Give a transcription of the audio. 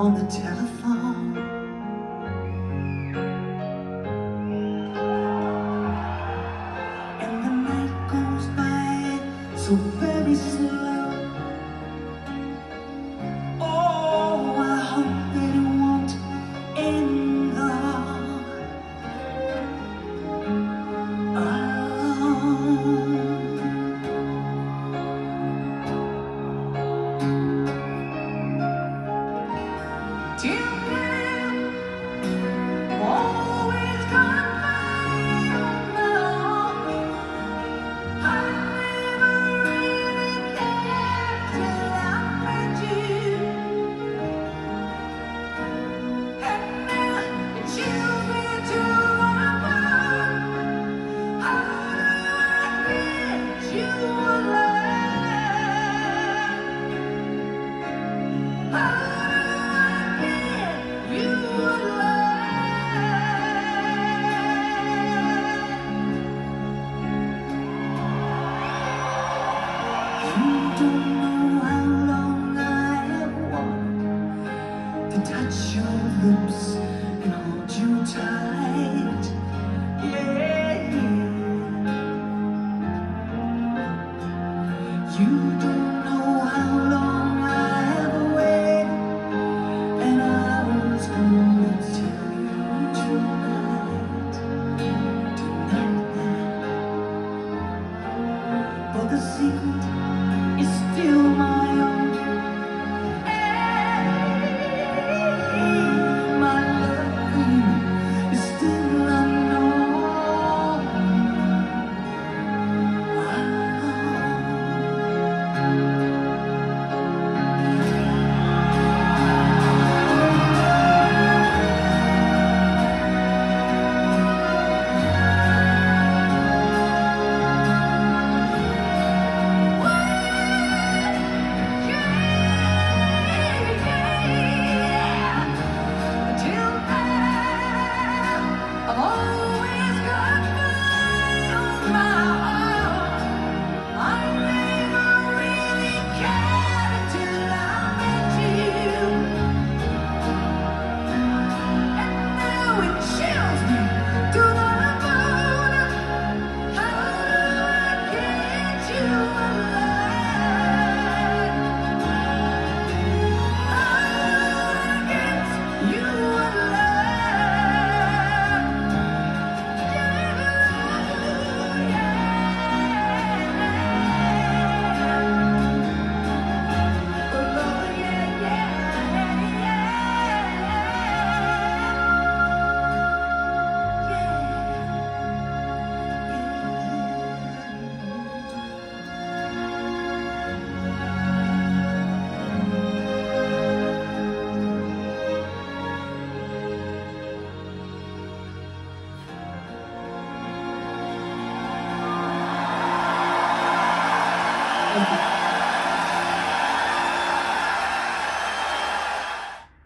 on the telephone. And the night goes by so very slow. Oh, I hope that it won't end long alone. Touch your lips and hold you tight, yeah. You don't know how long I have waited, and I was gonna tell you tonight, but the secret is still my own. Thank you.